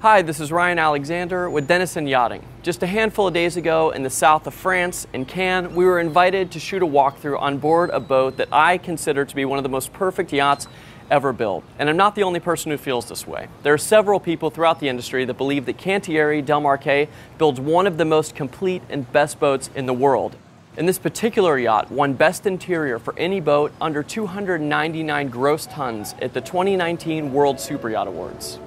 Hi, this is Ryan Alexander with Denison Yachting. Just a handful of days ago in the south of France, in Cannes, we were invited to shoot a walkthrough on board a boat that I consider to be one of the most perfect yachts ever built. And I'm not the only person who feels this way. There are several people throughout the industry that believe that Cantiere delle Marche builds one of the most complete and best boats in the world. And this particular yacht won Best Interior for any boat under 299 gross tons at the 2019 World Superyacht Awards.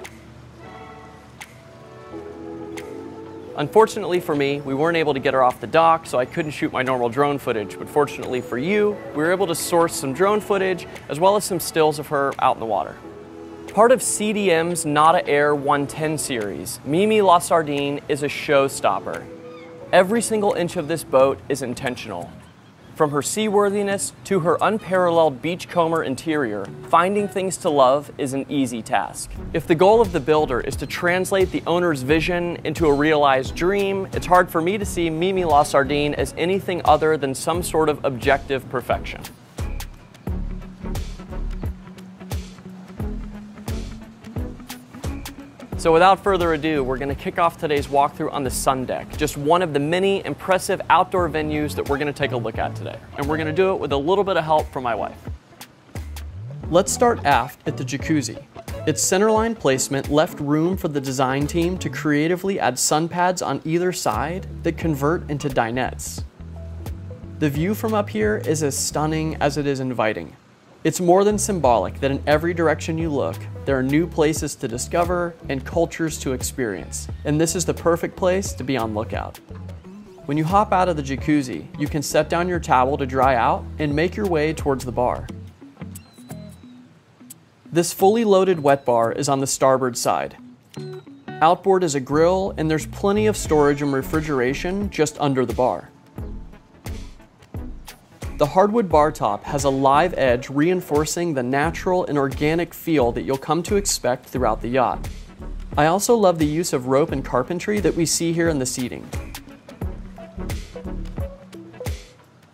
Unfortunately for me, we weren't able to get her off the dock, so I couldn't shoot my normal drone footage. But fortunately for you, we were able to source some drone footage as well as some stills of her out in the water. Part of CDM's Nauta Air 110 series, Mimi La Sardine is a showstopper. Every single inch of this boat is intentional. From her seaworthiness to her unparalleled beachcomber interior, finding things to love is an easy task. If the goal of the builder is to translate the owner's vision into a realized dream, it's hard for me to see Mimi La Sardine as anything other than some sort of objective perfection. So without further ado, we're going to kick off today's walkthrough on the Sun Deck, just one of the many impressive outdoor venues that we're going to take a look at today. And we're going to do it with a little bit of help from my wife. Let's start aft at the jacuzzi. Its centerline placement left room for the design team to creatively add sun pads on either side that convert into dinettes. The view from up here is as stunning as it is inviting. It's more than symbolic that in every direction you look, there are new places to discover and cultures to experience, and this is the perfect place to be on lookout. When you hop out of the jacuzzi, you can set down your towel to dry out and make your way towards the bar. This fully loaded wet bar is on the starboard side. Outboard is a grill, and there's plenty of storage and refrigeration just under the bar. The hardwood bar top has a live edge reinforcing the natural and organic feel that you'll come to expect throughout the yacht. I also love the use of rope and carpentry that we see here in the seating.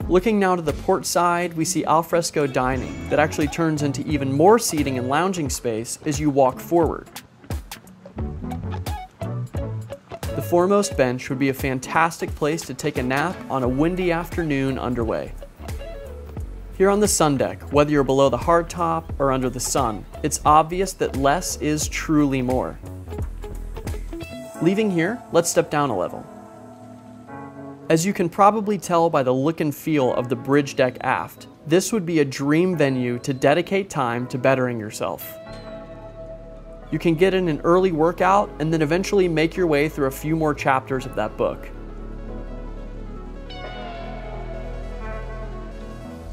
Looking now to the port side, we see alfresco dining that actually turns into even more seating and lounging space as you walk forward. The foremost bench would be a fantastic place to take a nap on a windy afternoon underway. Here on the Sun Deck, whether you're below the hardtop or under the sun, it's obvious that less is truly more. Leaving here, let's step down a level. As you can probably tell by the look and feel of the bridge deck aft, this would be a dream venue to dedicate time to bettering yourself. You can get in an early workout and then eventually make your way through a few more chapters of that book.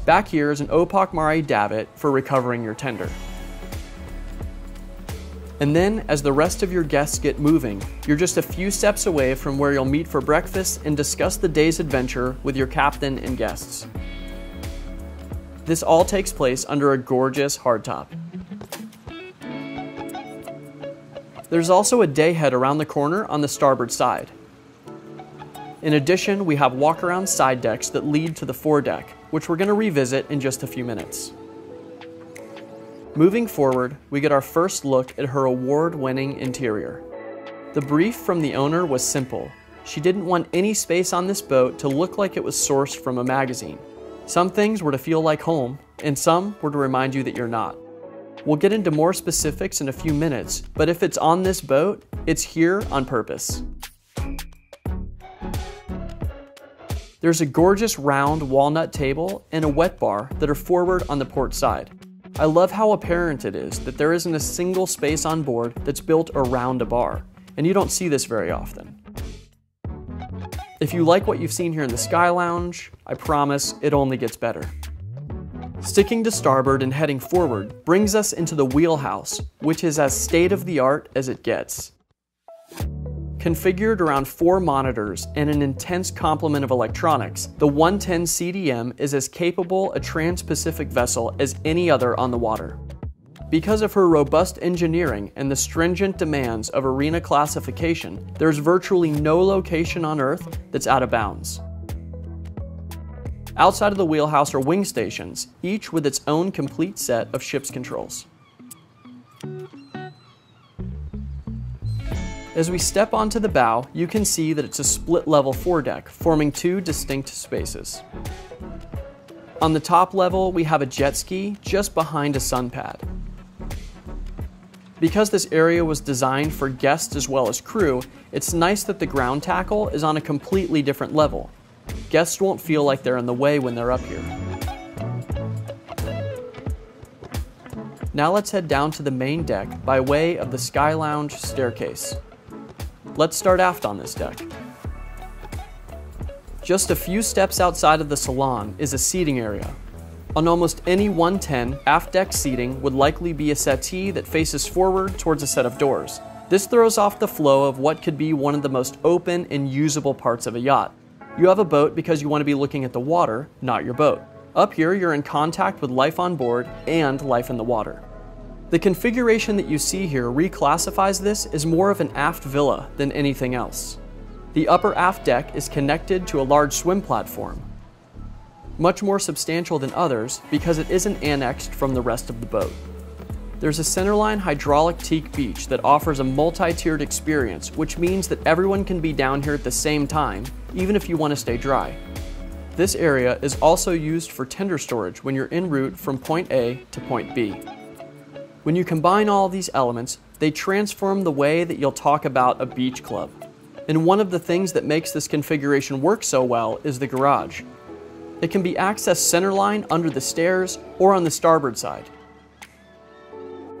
Back here is an Opacmare davit for recovering your tender. And then, as the rest of your guests get moving, you're just a few steps away from where you'll meet for breakfast and discuss the day's adventure with your captain and guests. This all takes place under a gorgeous hardtop. There's also a dayhead around the corner on the starboard side. In addition, we have walk-around side decks that lead to the foredeck, which we're going to revisit in just a few minutes. Moving forward, we get our first look at her award-winning interior. The brief from the owner was simple. She didn't want any space on this boat to look like it was sourced from a magazine. Some things were to feel like home, and some were to remind you that you're not. We'll get into more specifics in a few minutes, but if it's on this boat, it's here on purpose. There's a gorgeous round walnut table and a wet bar that are forward on the port side. I love how apparent it is that there isn't a single space on board that's built around a bar, and you don't see this very often. If you like what you've seen here in the Sky Lounge, I promise it only gets better. Sticking to starboard and heading forward brings us into the wheelhouse, which is as state-of-the-art as it gets. Configured around 4 monitors and an intense complement of electronics, the 110 CDM is as capable a trans-Pacific vessel as any other on the water. Because of her robust engineering and the stringent demands of arena classification, there's virtually no location on Earth that's out of bounds. Outside of the wheelhouse are wing stations, each with its own complete set of ship's controls. As we step onto the bow, you can see that it's a split-level foredeck, forming two distinct spaces. On the top level, we have a jet ski just behind a sun pad. Because this area was designed for guests as well as crew, it's nice that the ground tackle is on a completely different level. Guests won't feel like they're in the way when they're up here. Now let's head down to the main deck by way of the Sky Lounge staircase. Let's start aft on this deck. Just a few steps outside of the salon is a seating area. On almost any 110, aft deck seating would likely be a settee that faces forward towards a set of doors. This throws off the flow of what could be one of the most open and usable parts of a yacht. You have a boat because you want to be looking at the water, not your boat. Up here, you're in contact with life on board and life in the water. The configuration that you see here reclassifies this as more of an aft villa than anything else. The upper aft deck is connected to a large swim platform, much more substantial than others because it isn't annexed from the rest of the boat. There's a centerline hydraulic teak beach that offers a multi-tiered experience, which means that everyone can be down here at the same time, even if you want to stay dry. This area is also used for tender storage when you're en route from point A to point B. When you combine all these elements, they transform the way that you'll talk about a beach club. And one of the things that makes this configuration work so well is the garage. It can be accessed centerline under the stairs or on the starboard side.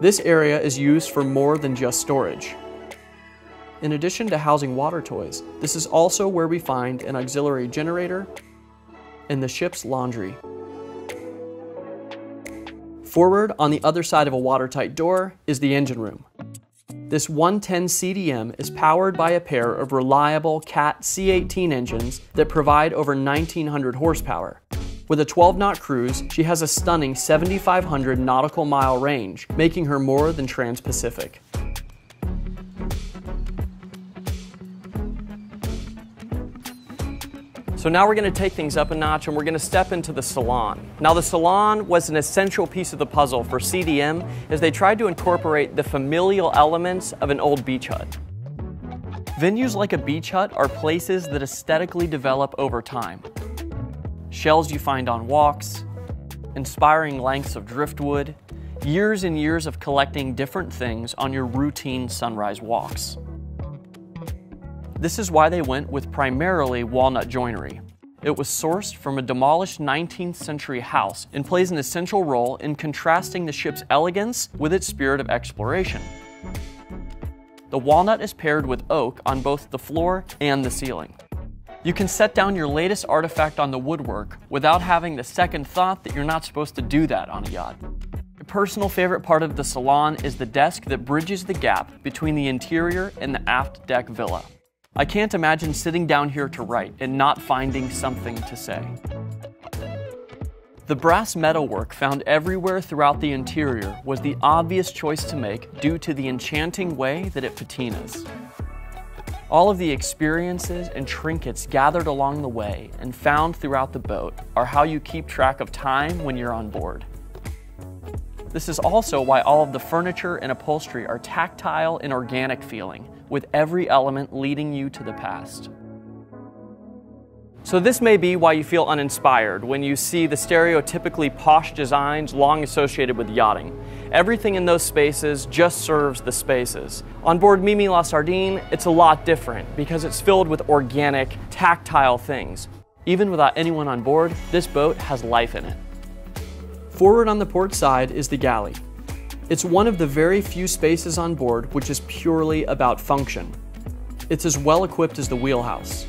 This area is used for more than just storage. In addition to housing water toys, this is also where we find an auxiliary generator and the ship's laundry. Forward, on the other side of a watertight door, is the engine room. This 110 CDM is powered by a pair of reliable Cat C18 engines that provide over 1,900 horsepower. With a 12-knot cruise, she has a stunning 7,500 nautical mile range, making her more than trans-Pacific. So now we're going to take things up a notch and we're going to step into the salon. Now the salon was an essential piece of the puzzle for CDM as they tried to incorporate the familial elements of an old beach hut. Venues like a beach hut are places that aesthetically develop over time. Shells you find on walks, inspiring lengths of driftwood, years and years of collecting different things on your routine sunrise walks. This is why they went with primarily walnut joinery. It was sourced from a demolished 19th century house and plays an essential role in contrasting the ship's elegance with its spirit of exploration. The walnut is paired with oak on both the floor and the ceiling. You can set down your latest artifact on the woodwork without having the second thought that you're not supposed to do that on a yacht. A personal favorite part of the salon is the desk that bridges the gap between the interior and the aft deck villa. I can't imagine sitting down here to write and not finding something to say. The brass metalwork found everywhere throughout the interior was the obvious choice to make due to the enchanting way that it patinas. All of the experiences and trinkets gathered along the way and found throughout the boat are how you keep track of time when you're on board. This is also why all of the furniture and upholstery are tactile and organic feeling, with every element leading you to the past. So this may be why you feel uninspired when you see the stereotypically posh designs long associated with yachting. Everything in those spaces just serves the spaces. On board Mimi La Sardine, it's a lot different because it's filled with organic, tactile things. Even without anyone on board, this boat has life in it. Forward on the port side is the galley. It's one of the very few spaces on board which is purely about function. It's as well equipped as the wheelhouse.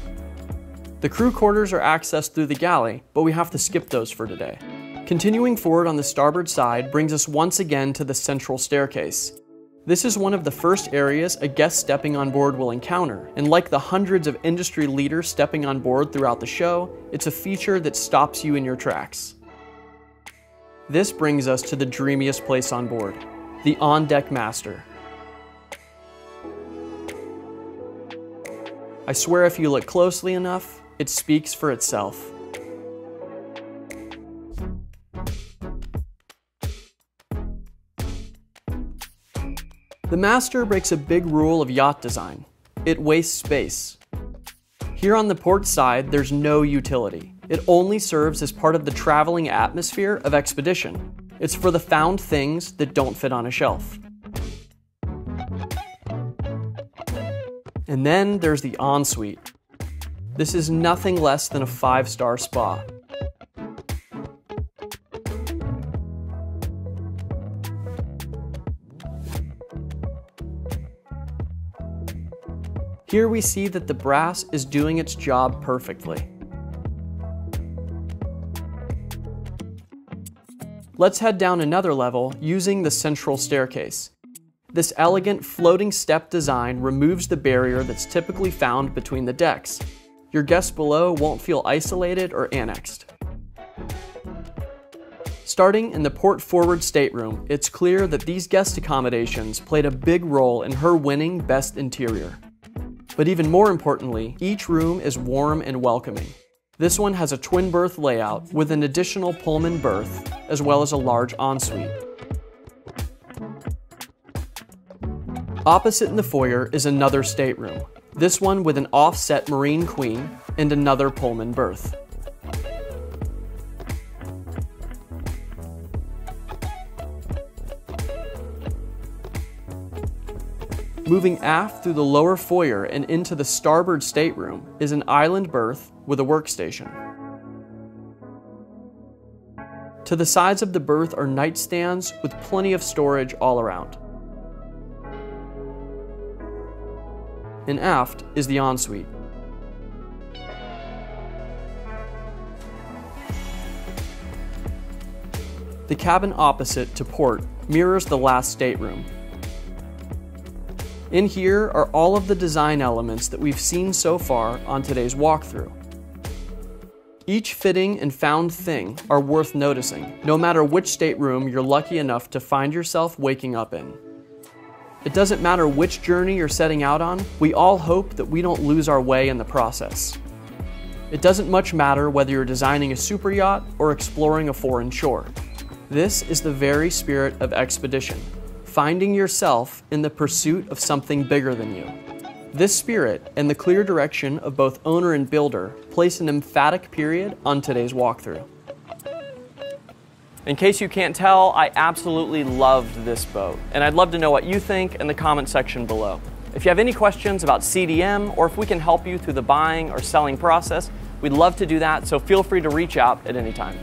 The crew quarters are accessed through the galley, but we have to skip those for today. Continuing forward on the starboard side brings us once again to the central staircase. This is one of the first areas a guest stepping on board will encounter, and like the hundreds of industry leaders stepping on board throughout the show, it's a feature that stops you in your tracks. This brings us to the dreamiest place on board, the on-deck master. I swear if you look closely enough, it speaks for itself. The master breaks a big rule of yacht design. It wastes space. Here on the port side, there's no utility. It only serves as part of the traveling atmosphere of Expedition. It's for the found things that don't fit on a shelf. And then there's the ensuite. This is nothing less than a 5-star spa. Here we see that the brass is doing its job perfectly. Let's head down another level using the central staircase. This elegant floating step design removes the barrier that's typically found between the decks. Your guests below won't feel isolated or annexed. Starting in the port forward stateroom, it's clear that these guest accommodations played a big role in her winning Best Interior. But even more importantly, each room is warm and welcoming. This one has a twin berth layout with an additional Pullman berth, as well as a large ensuite. Opposite in the foyer is another stateroom, this one with an offset Marine Queen and another Pullman berth. Moving aft through the lower foyer and into the starboard stateroom is an island berth with a workstation. To the sides of the berth are nightstands with plenty of storage all around. And aft is the ensuite. The cabin opposite to port mirrors the last stateroom. In here are all of the design elements that we've seen so far on today's walkthrough. Each fitting and found thing are worth noticing, no matter which stateroom you're lucky enough to find yourself waking up in. It doesn't matter which journey you're setting out on, we all hope that we don't lose our way in the process. It doesn't much matter whether you're designing a superyacht or exploring a foreign shore. This is the very spirit of Expedition. Finding yourself in the pursuit of something bigger than you. This spirit and the clear direction of both owner and builder place an emphatic period on today's walkthrough. In case you can't tell, I absolutely loved this boat, and I'd love to know what you think in the comment section below. If you have any questions about CDM or if we can help you through the buying or selling process, we'd love to do that, so feel free to reach out at any time.